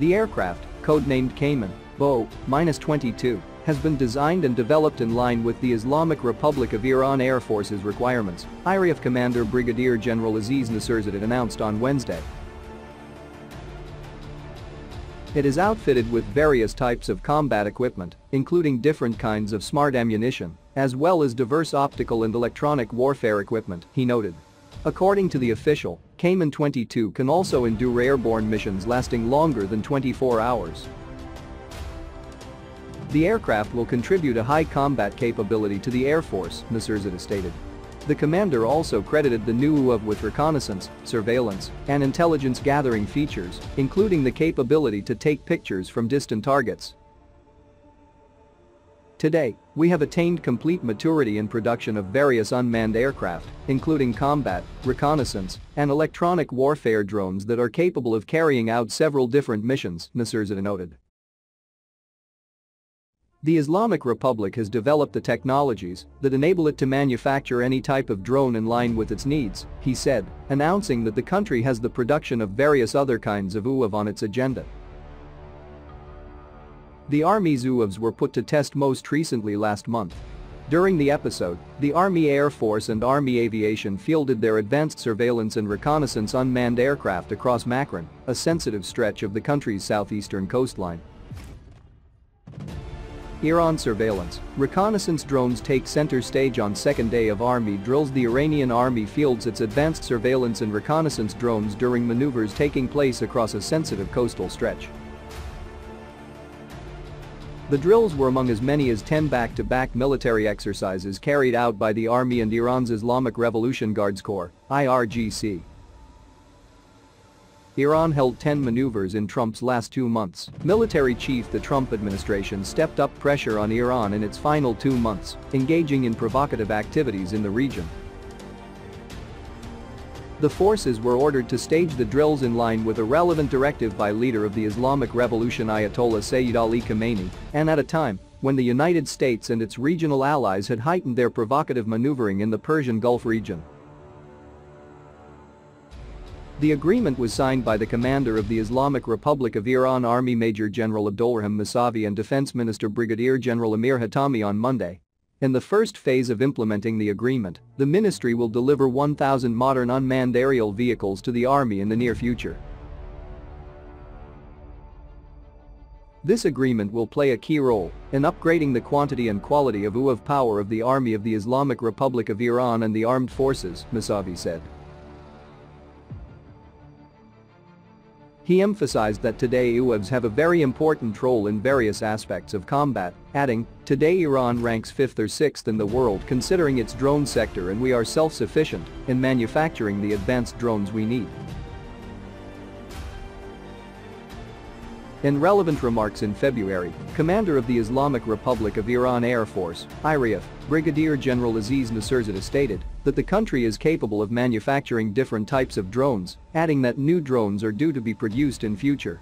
The aircraft, codenamed Kaman, Bo-22, has been designed and developed in line with the Islamic Republic of Iran Air Force's requirements, IRIAF Commander Brigadier General Aziz Nasirzadeh announced on Wednesday. It is outfitted with various types of combat equipment, including different kinds of smart ammunition, as well as diverse optical and electronic warfare equipment, he noted. According to the official, Kaman-22 can also endure airborne missions lasting longer than 24 hours. The aircraft will contribute a high combat capability to the Air Force, Nasirzadeh stated. The commander also credited the new UAV with reconnaissance, surveillance, and intelligence gathering features, including the capability to take pictures from distant targets. Today, we have attained complete maturity in production of various unmanned aircraft, including combat, reconnaissance, and electronic warfare drones that are capable of carrying out several different missions, Nasirzadeh noted. The Islamic Republic has developed the technologies that enable it to manufacture any type of drone in line with its needs, he said, announcing that the country has the production of various other kinds of UAV on its agenda. The Army's UAVs were put to test most recently last month. During the episode, the Army Air Force and Army Aviation fielded their advanced surveillance and reconnaissance unmanned aircraft across Makran, a sensitive stretch of the country's southeastern coastline. Iran surveillance, reconnaissance drones take center stage on second day of Army drills. The Iranian Army fields its advanced surveillance and reconnaissance drones during maneuvers taking place across a sensitive coastal stretch. The drills were among as many as 10 back-to-back military exercises carried out by the Army and Iran's Islamic Revolution Guards Corps, IRGC. Iran held 10 maneuvers in Trump's last 2 months. Military chief the Trump administration stepped up pressure on Iran in its final 2 months, engaging in provocative activities in the region. The forces were ordered to stage the drills in line with a relevant directive by leader of the Islamic Revolution Ayatollah Sayyid Ali Khamenei, and at a time when the United States and its regional allies had heightened their provocative maneuvering in the Persian Gulf region. The agreement was signed by the commander of the Islamic Republic of Iran Army Major General Abdulrahim Masavi and Defense Minister Brigadier General Amir Hatami on Monday. In the first phase of implementing the agreement, the ministry will deliver 1,000 modern unmanned aerial vehicles to the Army in the near future. This agreement will play a key role in upgrading the quantity and quality of UAV power of the Army of the Islamic Republic of Iran and the armed forces, Masavi said. He emphasized that today UAVs have a very important role in various aspects of combat, adding, "Today Iran ranks 5th or 6th in the world considering its drone sector, and we are self-sufficient in manufacturing the advanced drones we need." In relevant remarks in February, Commander of the Islamic Republic of Iran Air Force, IRIAF, Brigadier General Aziz Nasirzadeh stated that the country is capable of manufacturing different types of drones, adding that new drones are due to be produced in future.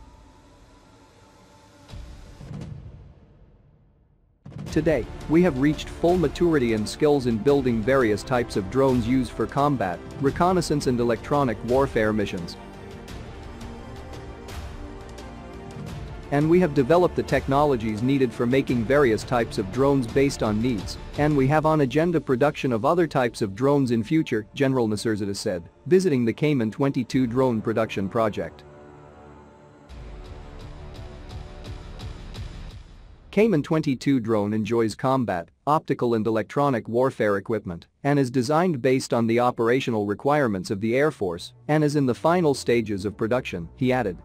Today, we have reached full maturity and skills in building various types of drones used for combat, reconnaissance and electronic warfare missions. And we have developed the technologies needed for making various types of drones based on needs, and we have on agenda production of other types of drones in future, General Nasirzadeh said, visiting the Kaman-22 drone production project. Kaman-22 drone enjoys combat, optical and electronic warfare equipment, and is designed based on the operational requirements of the Air Force and is in the final stages of production, he added.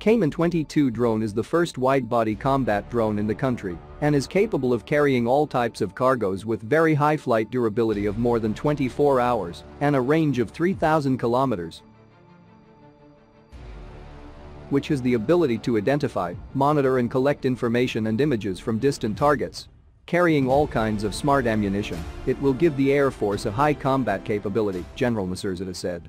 Kaman-22 drone is the first wide-body combat drone in the country and is capable of carrying all types of cargoes with very high flight durability of more than 24 hours and a range of 3,000 kilometers, which has the ability to identify, monitor and collect information and images from distant targets. Carrying all kinds of smart ammunition, it will give the Air Force a high combat capability, General Nasirzadeh said.